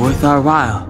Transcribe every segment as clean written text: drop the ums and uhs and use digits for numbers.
worth our while.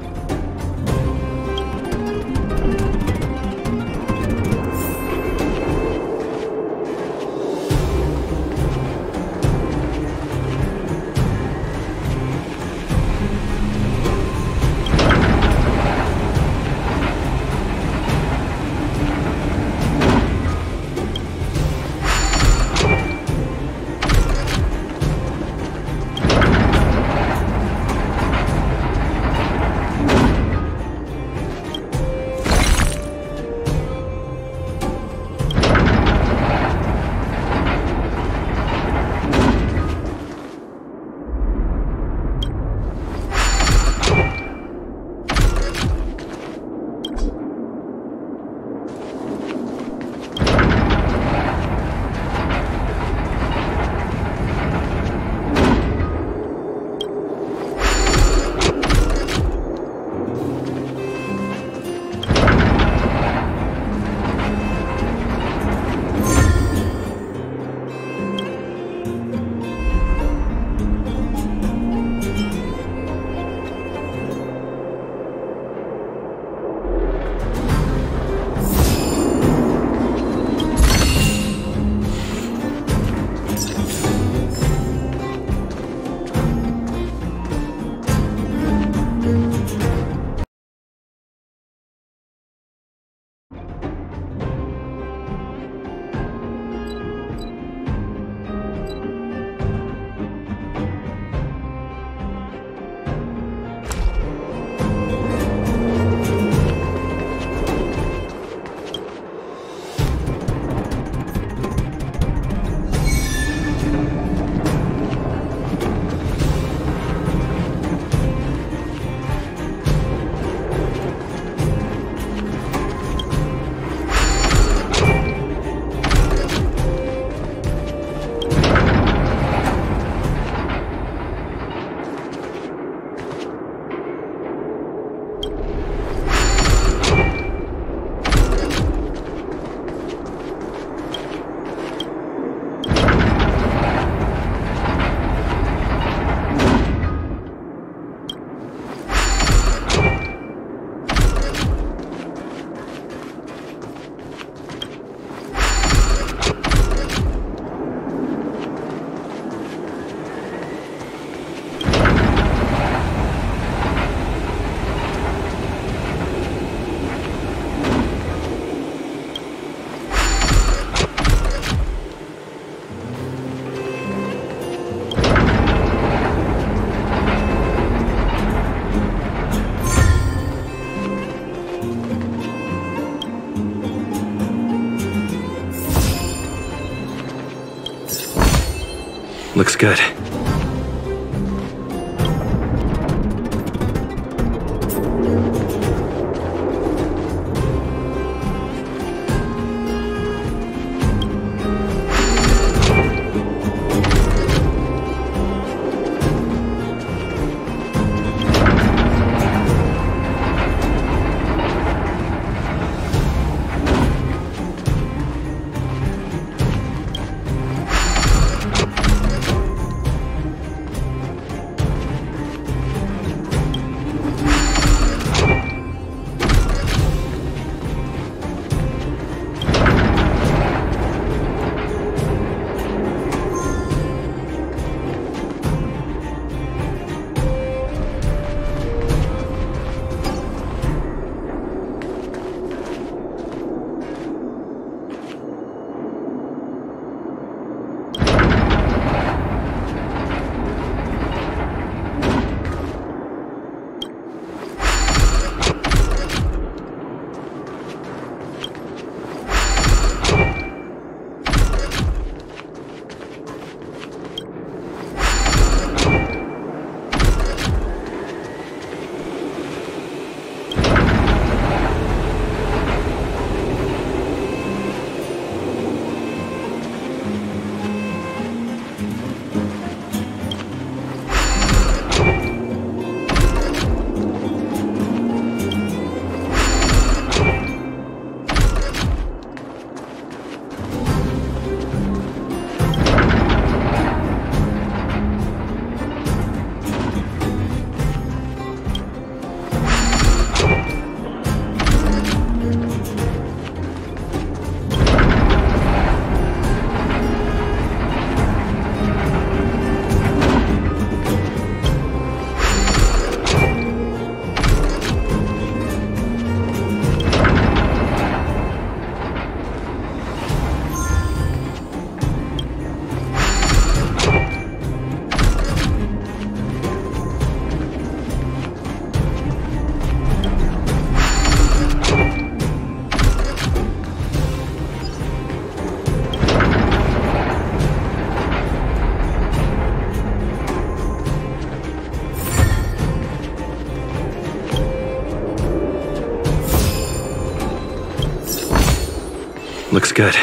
Looks good. Looks good.